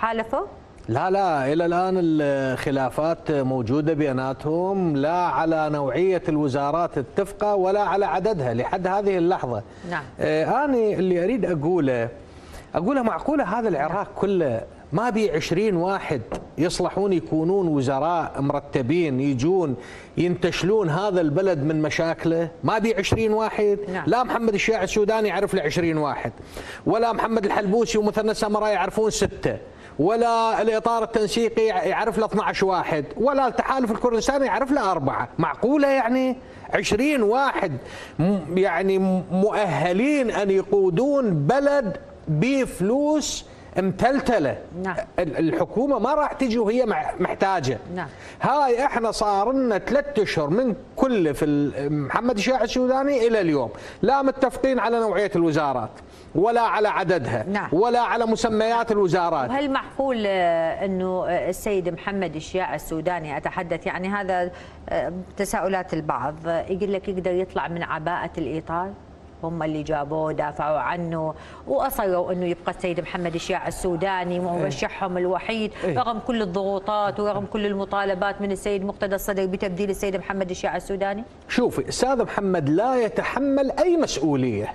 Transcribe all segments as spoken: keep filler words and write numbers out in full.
حالفوا؟ لا لا، إلى الآن الخلافات موجودة بيناتهم، لا على نوعية الوزارات التفقة ولا على عددها لحد هذه اللحظة. نعم. آه أنا اللي أريد أقوله أقوله معقولة هذا العراق كله ما بي عشرين واحد يصلحون يكونون وزراء مرتبين يجون ينتشلون هذا البلد من مشاكله؟ ما بي عشرين واحد؟ نعم. لا محمد الشياع السوداني يعرف له عشرين واحد، ولا محمد الحلبوسي ومثنى سمراء يعرفون ستة، ولا الإطار التنسيقي يعرف له اثنعش واحد، ولا التحالف الكردستاني يعرف له أربعة. معقولة يعني عشرين واحد يعني مؤهلين أن يقودون بلد بفلوس متلتلة؟ نعم. الحكومة ما راح تجي وهي محتاجة. نعم. هاي احنا صار لنا ثلاثة اشهر من كل في محمد شياع السوداني الى اليوم لا متفقين على نوعية الوزارات ولا على عددها. نعم. ولا على مسميات الوزارات. هل معقول انه السيد محمد شياع السوداني، اتحدث يعني هذا تساؤلات البعض، يقول لك يقدر يطلع من عباءة الإطار؟ هم اللي جابوه دافعوا عنه واصروا انه يبقى السيد محمد شياع السوداني ومرشحهم الوحيد رغم كل الضغوطات ورغم كل المطالبات من السيد مقتدى الصدر بتبديل السيد محمد شياع السوداني. شوفي استاذ محمد لا يتحمل اي مسؤوليه.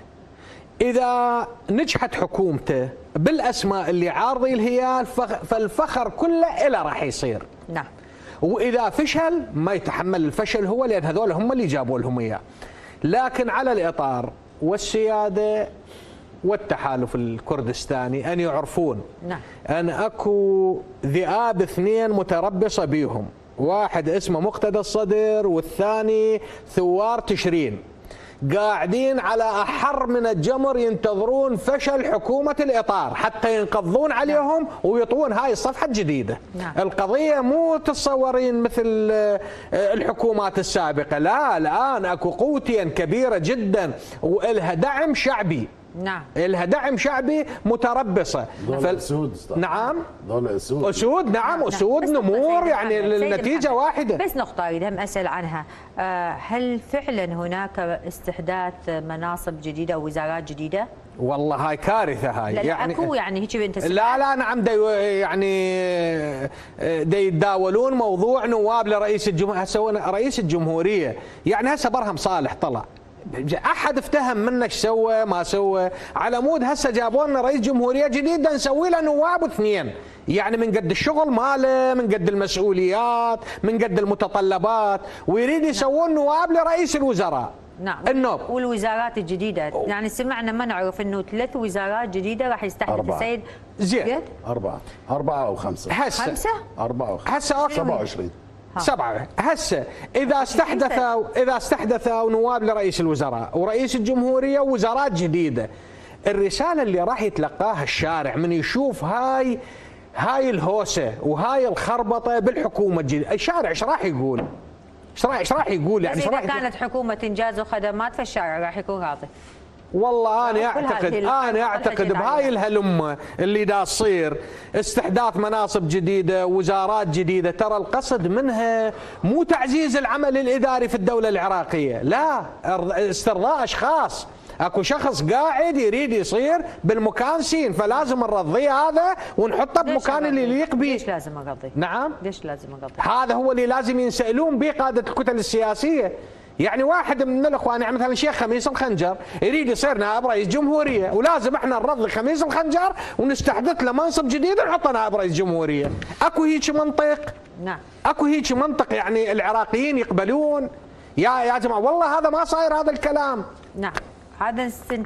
اذا نجحت حكومته بالاسماء اللي عارضي الهيال فالفخر كله إلى راح يصير. نعم. واذا فشل ما يتحمل الفشل هو، لان هذول هم اللي جابوا لهم اياه. لكن على الإطار والسيادة والتحالف الكردستاني أن يعرفون. نعم. أن أكو ذئاب اثنين متربصة بيهم، واحد اسمه مقتدى الصدر والثاني ثوار تشرين، قاعدين على أحر من الجمر ينتظرون فشل حكومة الإطار حتى ينقضون عليهم. نعم. ويطون هاي الصفحة الجديدة. نعم. القضية مو تتصورين مثل الحكومات السابقة، لا، الآن أكو قوتيا كبيرة جدا وإلها دعم شعبي. نعم. إلها دعم شعبي متربصة. فال... أسود. نعم. أسود. أسود. نعم. نعم. أسود. نمور. يعني النتيجة واحدة. بس نقطة أريد هم أسأل عنها، هل فعلا هناك استحداث مناصب جديدة أو وزارات جديدة؟ والله هاي كارثة هاي. لا يعني أكو يعني هيك بنت. لا لا نعم دي يعني دي يتداولون موضوع نواب لرئيس الجمهورية. هسه رئيس الجمهورية يعني هسه برهم صالح طلع، احد افتهم منه ايش سوى ما سوى؟ على مود هسه جابوا لنا رئيس جمهوريه جديد نسوي له نواب اثنين، يعني من قد الشغل ماله، من قد المسؤوليات، من قد المتطلبات، ويريد يسوون نواب لرئيس الوزراء. نعم. النوب. والوزارات الجديده يعني سمعنا ما نعرف انه ثلاث وزارات جديده راح يستحدث السيد. زين. اربعه اربعه او خمسه هسه. خمسه اربعه او خمسه هسه. سبعة وعشرين سبعة هسه. إذا استحدثوا إذا استحدثوا نواب لرئيس الوزراء ورئيس الجمهورية ووزارات جديدة، الرسالة اللي راح يتلقاها الشارع من يشوف هاي هاي الهوسة وهاي الخربطة بالحكومة الجديدة، الشارع ايش راح يقول؟ ايش راح ايش راح يقول يعني؟ إذا كانت حكومة إنجاز وخدمات فالشارع راح يكون راضي. والله أنا أعتقد أنا أعتقد بهاي الهلمة اللي دا تصير استحداث مناصب جديدة ووزارات جديدة، ترى القصد منها مو تعزيز العمل الإداري في الدولة العراقية، لا، استرضاء أشخاص. اكو شخص قاعد يريد يصير بالمكان سين، فلازم نرضيه هذا ونحطه بمكان اللي يليق به. ليش لازم أقضي؟ نعم. ليش لازم أقضي؟ هذا هو اللي لازم ينسألون به قادة الكتل السياسية. يعني واحد من الاخوان يعني مثلا الشيخ خميس الخنجر يريد يصير نائب رئيس جمهوريه، ولازم احنا نرضي خميس الخنجر ونستحدث له منصب جديد ونحطه نائب رئيس جمهوريه. اكو هيك منطق؟ نعم. اكو هيك منطق يعني العراقيين يقبلون؟ يا يا جماعه والله هذا ما صاير هذا الكلام. نعم. هذا